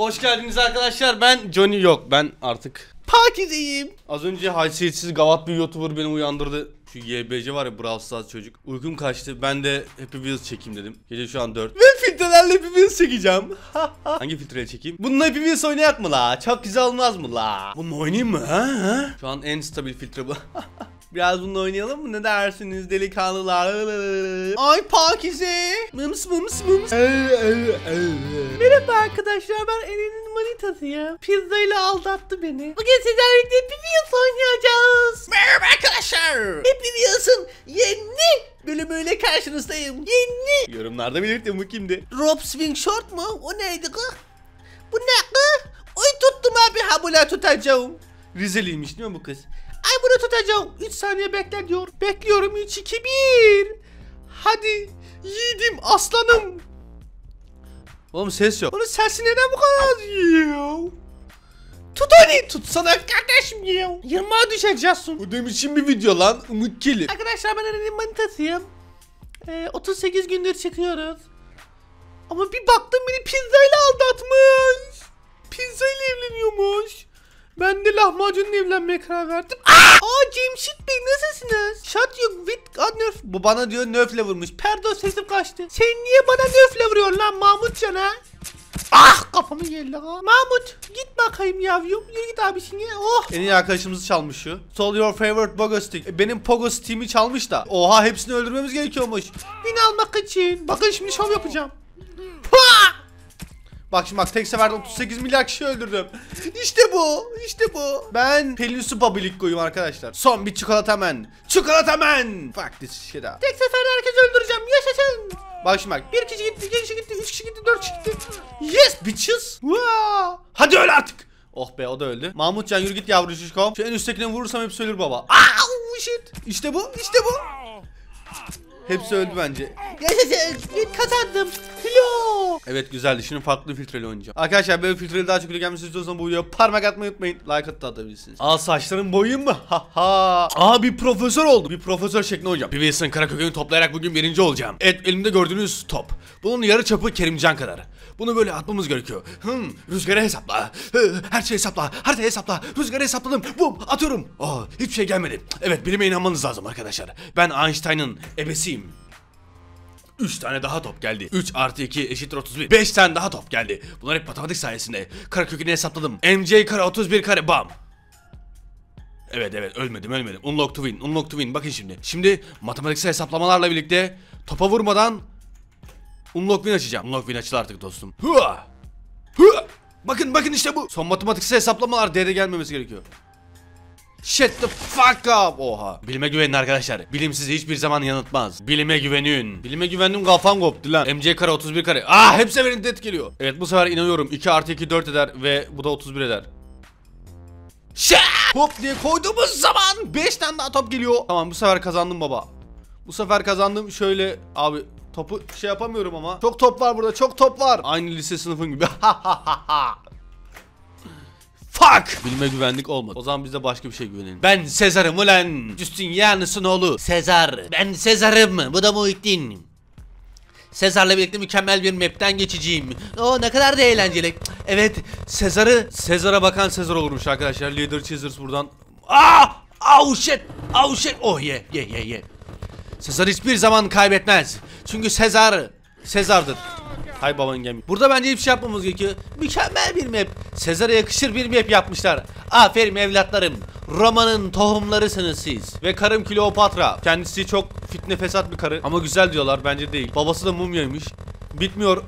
Hoş geldiniz arkadaşlar. Ben Johnny, yok ben artık Pakizeyim. Az önce haysiyetsiz gavat bir youtuber beni uyandırdı. Şu YBC var ya, Brawl Stars çocuk. Uykum kaçtı, ben de Happy Wheels çekeyim dedim. Gece şu an 4. Ve filtrelerle Happy Wheels çekeceğim. Hangi filtreyle çekeyim? Bununla Happy Wheels oynayak mı la? Çok güzel olmaz mı la? Bununla oynayayım mı? Ha? Şu an en stabil filtre bu. Biraz bununla oynayalım mı? Ne dersiniz delikanlılar? Ay Pakize. Mıms mıms mıms. Merhaba arkadaşlar, ben Eren'in manitasıyım. Pizzayla aldattı beni. Bugün sizlerle birlikte Happy Wheels oynayacağız. Merhaba arkadaşlar, Happy Wheels'ın yeni bölümüyle karşınızdayım. Yeni. Yorumlarda belirtin bu kimdi? Rob Swing Short mu? O neydi kız? Bu ne kız? Oy tuttum abi, habula tutacağım. Rizeliymiş değil mi bu kız? Ay bunu tutacağım. 3 saniye bekle diyor. Bekliyorum. 3, 2, 1. Hadi yiğidim aslanım. Oğlum ses yok. Onun sesi neden bu kadar az yiyor? Tut onu. Tutsana kardeşim ya. Yırmağa düşeceksin. Bu benim için bir video lan. Umut Kelim. Arkadaşlar ben Eren'in manitasıyım. 38 gündür çıkıyoruz. Ama bir baktım beni pizzayla aldatmış. Pizzayla evleniyormuş. Ben de lahmacunla evlenmeye karar verdim. Aa Cemşit Bey, nasılsınız? Shot you with a nerf. Bu bana diyor nerfle vurmuş. Pardon sesim kaçtı. Sen niye bana nerfle vuruyorsun lan Mahmutcan ha? Ah kafamı geldi ha. Mahmut git bakayım yavrum. Yürü git abisini. Oh. En iyi arkadaşımızı çalmış şu. Sol your favorite pogo stick. Benim pogo stick'imi çalmış da. Oha, hepsini öldürmemiz gerekiyormuş. Bin almak için. Bakın şimdi şov yapacağım. Ha! Bak şimdi bak, tek seferde 38 milyar kişi öldürdüm. İşte bu, işte bu. Ben Pelin Su Babilikko'yum arkadaşlar. Son bir çikolatamen. Çikolatamen. Fuck this shit up. Tek seferde herkesi öldüreceğim. Yaşasın. Bak şimdi bak. 1 kişi gitti, 2 kişi gitti, 3 kişi gitti, 4 kişi gitti. Yes bitches. Wow. Hadi öl artık. Oh be, o da öldü. Mahmutcan yürü git yavrucuşkom. Şu en üsttekine vurursam hepsi ölür baba. Au shit. İşte bu, işte bu. Hepsi öldü bence. Yaşasın. Kazandım. Hello. Evet güzeldi. Şimdi farklı filtreli oynayacağım. Arkadaşlar böyle filtreli daha çok gelmesi istiyorsanız bu videoya parmak atmayı unutmayın. Like atabilirsiniz. Aa saçların boyun mu? Haha. Aa bir profesör oldum. Bir profesör şeklinde oynayacağım. Bir Wilson karakökünü toplayarak bugün birinci olacağım. Evet, elimde gördüğünüz top. Bunun yarı çapı Kerimcan kadar. Bunu böyle atmamız gerekiyor. Rüzgarı hesapla. Her şeyi hesapla. Her şeyi hesapla. Rüzgarı hesapladım. Bum atıyorum. Aa hiçbir şey gelmedi. Evet, bilime inanmanız lazım arkadaşlar. Ben Einstein'ın ebesiyim. 3 tane daha top geldi. 3 + 2 = 31. 5 tane daha top geldi. Bunlar hep matematik sayesinde. Karakökünü hesapladım. MC kare 31 kare bam. Evet, ölmedim. Unlock to win. Bakın şimdi. Şimdi matematiksel hesaplamalarla birlikte topa vurmadan unlock win açacağım. Unlock win açıldı artık dostum. Bakın işte bu. Son matematiksel hesaplamalar değere gelmemesi gerekiyor. Shut the fuck up. Oha. Bilime güvenin arkadaşlar. Bilim sizi hiçbir zaman yanıltmaz. Bilime güvenin. Bilime güvendim, kafam koptu lan. MC kare 31 kare. Ah hepsi beni det geliyor. Evet bu sefer inanıyorum. 2 + 2 = 4 eder ve bu da 31 eder. Şa! Hop diye koyduğumuz zaman 5 tane daha top geliyor. Tamam bu sefer kazandım baba. Bu sefer kazandım. Şöyle abi topu şey yapamıyorum ama. Çok top var burada. Çok top var. Aynı lise sınıfın gibi. Fuck! Bilime güvenlik olmadı. O zaman biz de başka bir şey güvenelim. Ben Sezar'ım ulan. Justin Yannis'in oğlu. Sezar. Ben Sezar'ım. Bu da Muhittin. Sezar'la birlikte mükemmel bir map'ten geçeceğim. Oo ne kadar da eğlenceli. Evet. Sezar'a bakan Sezar olurmuş arkadaşlar. Leader Cheezers buradan. Oh shit. Oh shit. Oh ye. Ye. Sezar hiçbir zaman kaybetmez. Çünkü Sezar Sezar'dır. Hay baban gemi. Burada bence hiçbir şey yapmamız gerekiyor. Mükemmel bir map. Sezar'a yakışır bir map yapmışlar. Aferin evlatlarım. Roma'nın tohumlarısınız siz. Ve karım Kleopatra. Kendisi çok fitne fesat bir karı. Ama güzel diyorlar, bence değil. Babası da mumyaymış. Bitmiyor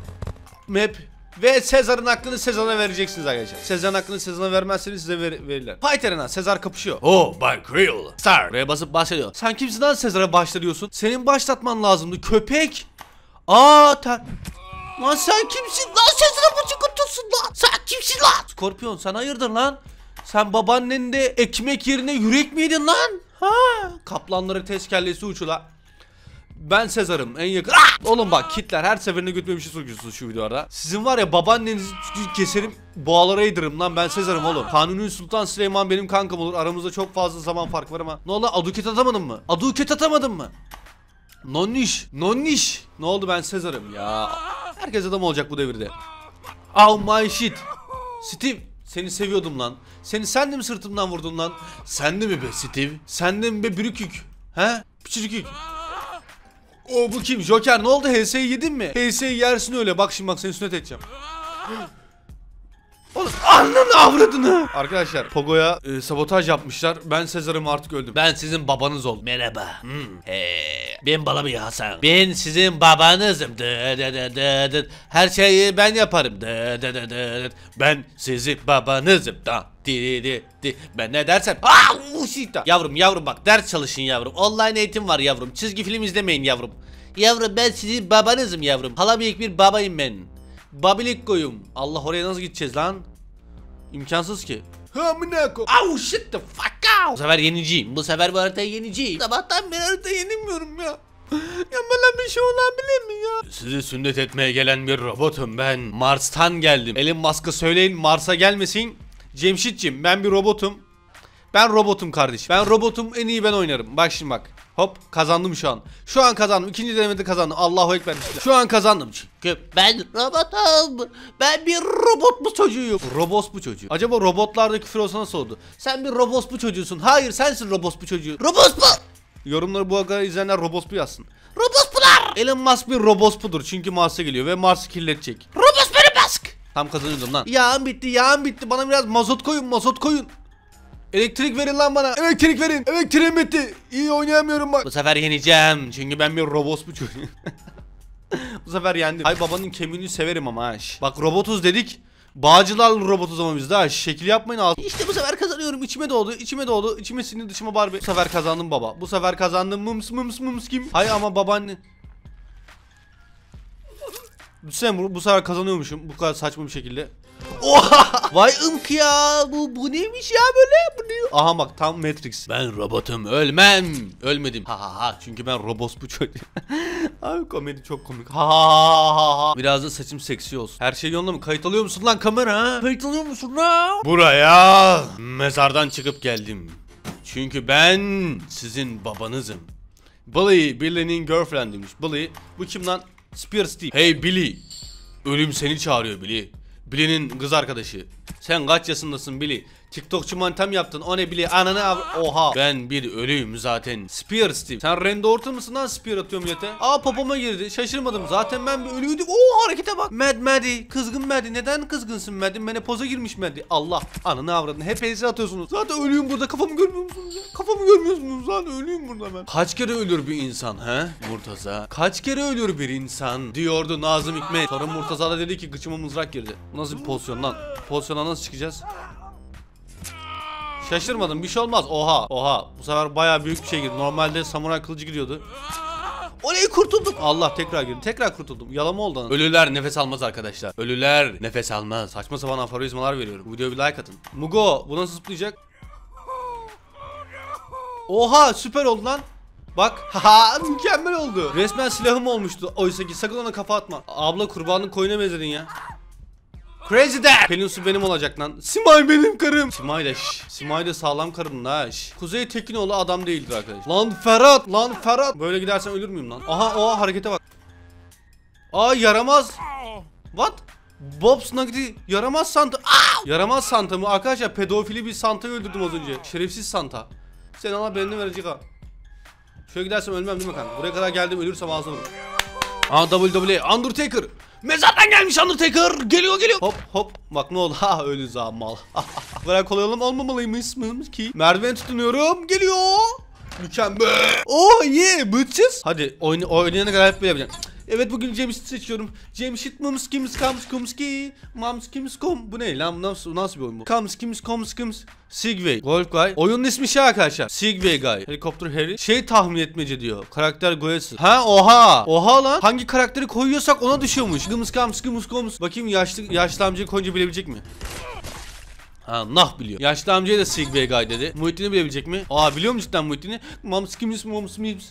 map. Ve Sezar'ın hakkını Sezar'a vereceksiniz arkadaşlar. Sezar'ın hakkını Sezar'a vermezseniz size verirler. Payterena Sezar kapışıyor. Oh by Creole Star. Buraya basıp bahsediyor. Sen kimsin lan Sezar'a başlatıyorsun? Senin başlatman lazımdı köpek. Lan sen kimsin lan? Sezar'a buçuk atıyorsun lan. Sen kimsin lan? Skorpion sen hayırdır lan? Sen babaannenin de ekmek yerine yürek mi yedin lan? Ha? Kaplanları tezkerlesi uçula. Ben Sezar'ım en yakın. Oğlum bak kitler her seferinde götüme bir şey sokuyorsunuz şu videolarda. Sizin var ya babaannenizi keserim boğalara yedirim lan, ben Sezar'ım oğlum. Kanuni Sultan Süleyman benim kankam olur. Aramızda çok fazla zaman fark var ama. Ne oldu? Aduket atamadın mı? Aduket atamadın mı? Nonniş. Ne oldu, ben Sezar'ım ya. Herkes adam olacak bu devirde. Oh my shit. Steve, seni seviyordum lan. Sen de mi sırtımdan vurdun lan? Sen de mi be Steve? Sen de mi be bürükük? He? Piçirikük. O bu kim? Joker ne oldu? HS'yi yedin mi? HS'yi yersin öyle. Bak şimdi, bak seni sünnet edeceğim. Oğlum ananı avradını. Arkadaşlar Pogo'ya sabotaj yapmışlar. Ben Sezar'ım artık öldüm. Ben sizin babanız oldum. Merhaba. Ben Balabi Hasan. Ben sizin babanızım. Her şeyi ben yaparım. Ben sizin babanızım. Ben ne dersem. Yavrum bak, ders çalışın yavrum. Online eğitim var yavrum. Çizgi film izlemeyin yavrum. Yavrum ben sizin babanızım yavrum. Hala büyük bir babayım ben. Babilik koyum. Allah, oraya nasıl gideceğiz lan? İmkansız ki. Oh shit the fuck out. Bu sefer yeneceğim. Bu sefer bu haritayı yeneceğim. Sabahtan beri haritayı yenilmiyorum ya. Ya bana bir şey olabilir mi ya? Sizi sünnet etmeye gelen bir robotum ben. Mars'tan geldim. Elon Musk'a söyleyin Mars'a gelmesin. Cemşitciğim ben bir robotum. Ben robotum kardeş. Ben robotum, en iyi ben oynarım. Bak şimdi bak. Hop, kazandım şu an. Şu an kazandım. İkinci denemede kazandım. Allahu ekber. Şu an kazandım çünkü ben robotum. Ben bir robot mu çocuğuyum? Robot bu çocuğu. Acaba robotlardaki küfür olsa nasıl oldu? Sen bir robot bu çocuğusun. Hayır, sensin robot bu çocuğu. Robot bu. Yorumları bu kadar izleyenler robot bu yazsın. Robot bular. Elon Musk bir robot budur. Çünkü Mars'a geliyor ve Mars'ı kirletecek. Robot benim Musk. Tam kazanıyordum lan. Yağım bitti. Bana biraz mazot koyun. Elektrik verin lan bana. Elektrik verin. Elektriğim bitti. İyi oynayamıyorum bak. Bu sefer yeneceğim. Çünkü ben bir robot bu çocuğum. Bu sefer yendim. Ay babanın kemiğini severim ama ha. Bak robotuz dedik. Bağcılar robotuz ama biz de ha. Şekil yapmayın al. İşte bu sefer kazanıyorum. İçime doğdu. İçime sinir, dışıma Barbie. Bu sefer kazandım baba. Bu sefer kazandım. Mums kim? Hay ama babaanne. Düşünsene bu sefer kazanıyormuşum. Bu kadar saçma bir şekilde. Oha! Vay ımk ya, bu neymiş ya böyle, bu ne? Aha bak, tam Matrix. Ben robotum, ölmem. Ölmedim. Ha çünkü ben robot bu çocuk. Abi komedi çok komik. Ha. Biraz da saçım seksi olsun. Her şey yolunda mı? Kayıt alıyor musun lan kamera? Kayıt alıyor musun lan? Buraya mezardan çıkıp geldim. Çünkü ben sizin babanızım. Billy, Billy'nin girlfriend'iymiş. Billy, bu kim lan? Spears değil. Hey Billy, ölüm seni çağırıyor Billy. Billy'nin kız arkadaşı. Sen kaç yaşındasın Billy? TikTokçu mantam yaptın. O ne Billy? Ananı Oha. Ben bir ölüyüm zaten. Spear Steve. Sen Randy Orton musun lan? Spear atıyor millete. Aa popoma girdi. Şaşırmadım. Zaten ben bir ölüydüm. Oo harekete bak. Maddy. Kızgın Maddy. Neden kızgınsın Maddy? Menopoza girmiş Maddy. Allah. Ananı avradını. Hep elisi atıyorsunuz. Zaten ölüyüm burada. Kafamı görmüyor musunuz ya? Kafamı görmüyorsunuz. Zaten ölüyüm burada ben. Kaç kere ölür bir insan he? Murtaza. Kaç kere ölür bir insan? Diyordu Nazım Hikmet. Sonra Murtaza da dedi ki gıçıma mızrak girdi. Nasıl bir pozisyon lan? Pozisyona nasıl çıkacağız? Şaşırmadım, bir şey olmaz. Oha. Bu sefer bayağı büyük bir şey girdi. Normalde samuray kılıcı gidiyordu. Orayı kurtuldum. Allah, tekrar girdim. Tekrar kurtuldum. Yalama oldu. Ölüler nefes almaz arkadaşlar. Ölüler nefes almaz. Saçma sapan aforizmalar veriyorum. Bu videoya bir like atın. Mugo bu nasıl zıplayacak? Oha, süper oldu lan. Bak. Ha mükemmel oldu. Resmen silahım olmuştu. Oysa ki sakın ona kafa atma. Abla kurbanın koyuna benzedin ya. Crazy Dad. Pelin su benim olacak lan. Simay benim karım. Simay da sağlam karım da. Kuzey Tekinoğlu adam değildir arkadaş. Lan Ferhat. Böyle gidersen ölür müyüm lan? Aha harekete bak. Aa yaramaz. What? Bob Snuggy yaramaz Santa. Yaramaz Santa mı? Arkadaşlar pedofili bir Santa'yı öldürdüm az önce. Şerefsiz Santa. Sen Allah benim verecek ha. Şöyle gidersem ölmem değil mi kanka? Buraya kadar geldim, ölürsem ağzına vurur. Aa WWE Undertaker. Mezardan gelmiş Undertaker. Geliyor. Hop. Bak ne oldu? Ha öyle zamal. Bırak kolay olalım, olmamalıymış mı ki? Merdiven tutunuyorum. Geliyor. Mükemmel. Oh yeah. Bütçüz. Hadi oynayana kadar hep böyle yapacağım. Evet, bugün Cemşit seçiyorum. Cemşit Mamskimskom. Bu ne lan? Nasıl bir oyun bu? Kamskimskomskums. Segway. Golf Guy. Oyunun ismi şey arkadaşlar. Segway Guy. Helikopter Harry. Şey tahmin etmece diyor. Karakter Goyası. Ha oha. Oha lan. Hangi karakteri koyuyorsak ona düşüyormuş. Gımskamskımskoms. Bakayım yaşlı amcayı koyunca bilebilecek mi? Ha nah biliyor. Yaşlı amcaya da Segway Guy dedi. Muhittin'i bilebilecek mi? Aa biliyor mu cidden Muhittin'i? Mamskimskomskums.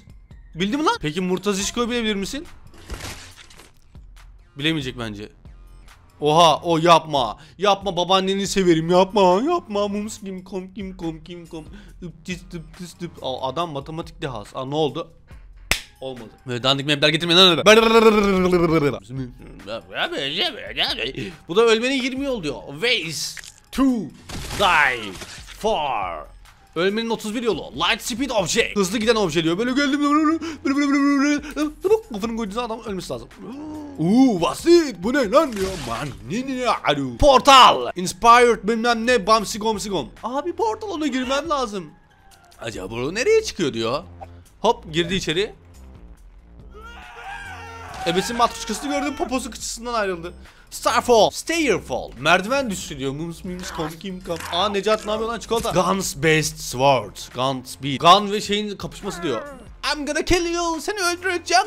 Bildi mi lan? Peki Murtaza Şiko'yu bilebilir misin? Bilemeyecek bence. Oha o yapma. Yapma babaanneni severim. Yapma. Mums kim kom. Adam matematik dehası. Aa ne oldu? olmadı. Böyle dandik mapler getirmeden öyle. Bu da ölmene 20 yol diyor. Ways to die for. Ölmenin 31 yolu. Light speed object. Hızlı giden obje diyor. Böyle geldim. Kafanın koyduğu adam ölmesi lazım. Uuu basit. Bu ne lan diyor. Portal. Inspired bilmem ne. Bamsi gomsi gom. Abi portal, ona girmem lazım. Acaba bu nereye çıkıyor diyor. Hop girdi içeri. Ebesin matruşkasını gördüm. Poposu kıçısından ayrıldı. Starfall, Stairfall, merdiven düşüşü diyor. Mums mims kom kim kam. Aa Necat ne yapıyor lan çikolata? Guns based sword, guns beat. Gun ve şeyin kapışması diyor. I'm gonna kill you, seni öldüreceğim.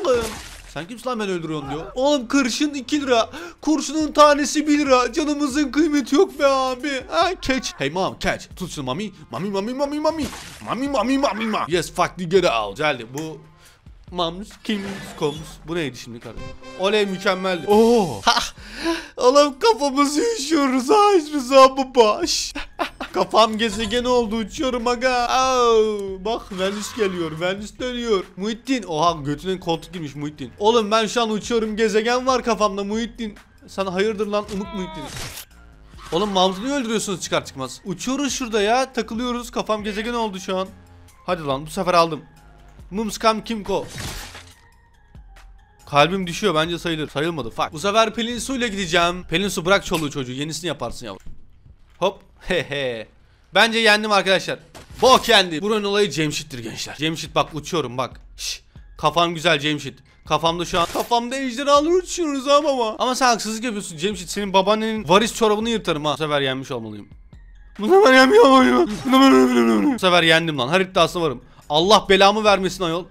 Sen kimsin lan ben öldürüyorum diyor. Oğlum kırşın 2 lira, kurşunun tanesi 1 lira. Canımızın kıymeti yok be abi. Ha catch. Hey mom catch. Tut şunu mami. Mami mami mami mami. Mami mami mami mami. Yes fuck the get out. Geldi bu. Mams kims koms. Bu neydi şimdi kardeşim? Oley mükemmeldi. Oo. Ha. Oğlum kafamızı üşüyoruz ha Rıza babaş. Kafam gezegen oldu, uçuyorum aga. Au, bak Venüs geliyor, Venüs dönüyor. Muhittin, oha götünün koltuk girmiş Muhittin. Oğlum ben şu an uçuyorum, gezegen var kafamda Muhittin. Sana hayırdır lan umuk Muhittin. Oğlum Mams'ı niye öldürüyorsunuz çıkar çıkmaz? Uçuyoruz şurada ya, takılıyoruz, kafam gezegen oldu şu an. Hadi lan bu sefer aldım. Mumskam Kimko. Kalbim düşüyor bence sayılır. Sayılmadı fuck. Bu sefer Pelin Su'yla gideceğim. Pelin Su bırak çoluğu çocuğu, yenisini yaparsın yavrum. Hop hehe. Bence yendim arkadaşlar. Bok yendi. Buranın olayı Cemşit'tir gençler. Cemşit bak uçuyorum bak. Şşş. Kafam güzel Cemşit. Kafamda şu an kafamda ejderhalar uçuyoruz ama ama. Ama sen haksızlık yapıyorsun Cemşit, senin babaannenin varis çorabını yırtarım ha. Bu sefer yenmiş olmalıyım. Bu sefer yenmiş olmalıyım. Bu sefer yendim lan, her iddiasına varım. Allah belamı vermesin ayol.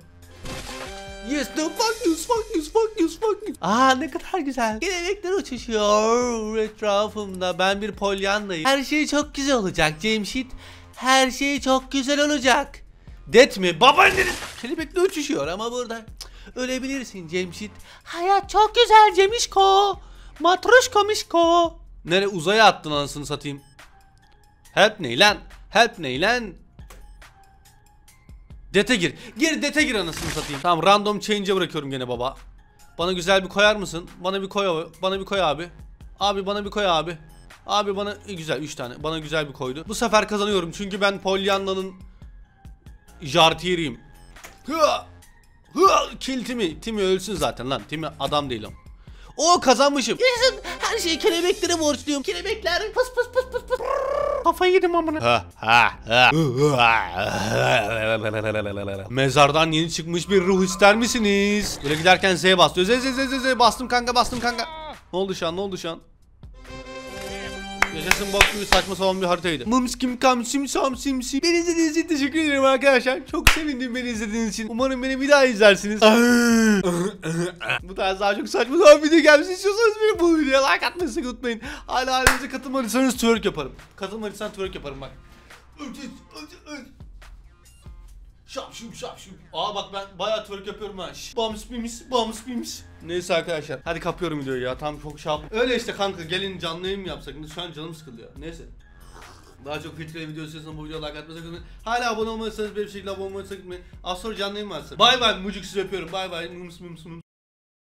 Yes, no, fuck you, fuck you, fuck you, fuck you. Aa ne kadar güzel. Gelenekler uçuşuyor etrafımda. Ben bir polyandayım. Her şey çok güzel olacak Cemşit. Her şey çok güzel olacak. Det mi? Babaanneniz kelebekle uçuşuyor ama burada ölebilirsin Cemşit. Hayat çok güzel Cemişko. Matruşko mişko. Nere uzaya attın anasını satayım. Help ney lan? Help ney lan? Dete gir. Gir dete gir anasını satayım. Tamam random change'e bırakıyorum gene baba. Bana güzel bir koyar mısın? Bana bir koy abi. Bana bir koy abi. Abi bana bir koy abi. Abi bana güzel 3 tane. Bana güzel bir koydu. Bu sefer kazanıyorum çünkü ben Pollyanna'nın jartiyeriyim. Kill Timmy. Timmy ölsün zaten lan. Timmy adam değil ama. O kazanmışım. Yaşasın, her şeyi kelebeklere borçluyum. Kelebekler pıs pıs pıs pıs pıs. Kafayı yedim amına. Mezardan yeni çıkmış bir ruh ister misiniz? Böyle giderken Z'ye bastı. Z bastım kanka, bastım kanka. Ne oldu şu an? Ne oldu şu an? Yaşasın bok gibi saçma sapan bir haritaydı. Mımskim kam sim sam sim sim. Beni izlediğiniz için teşekkür ederim arkadaşlar. Çok sevindim beni izlediğiniz için. Umarım beni bir daha izlersiniz. Bu tarz daha çok saçma sapan video gelmesi istiyorsanız beni bu videoya like atmayı unutmayın. Hala halimize katılmadıysanız twerk yaparım. Katılmadıysan twerk yaparım bak. Şapşum şapşum. Aa bak ben bayağı twerk yapıyorum ha. Bams bims bams bims. Neyse arkadaşlar hadi kapıyorum videoyu ya, tam çok şap. Öyle işte kanka, gelin canlı yayın mı yapsak? Şu an canım sıkıldı ya. Neyse. Daha çok filtreli video istiyorsanız bu videoya like atmayı unutmayın. Hala abone olmadıysanız bir şekilde abone olmayı unutmayın. Az sonra canlı yayın varsa. Bay bay mucuk, sizi öpüyorum. Bay bay. Mums mums mums.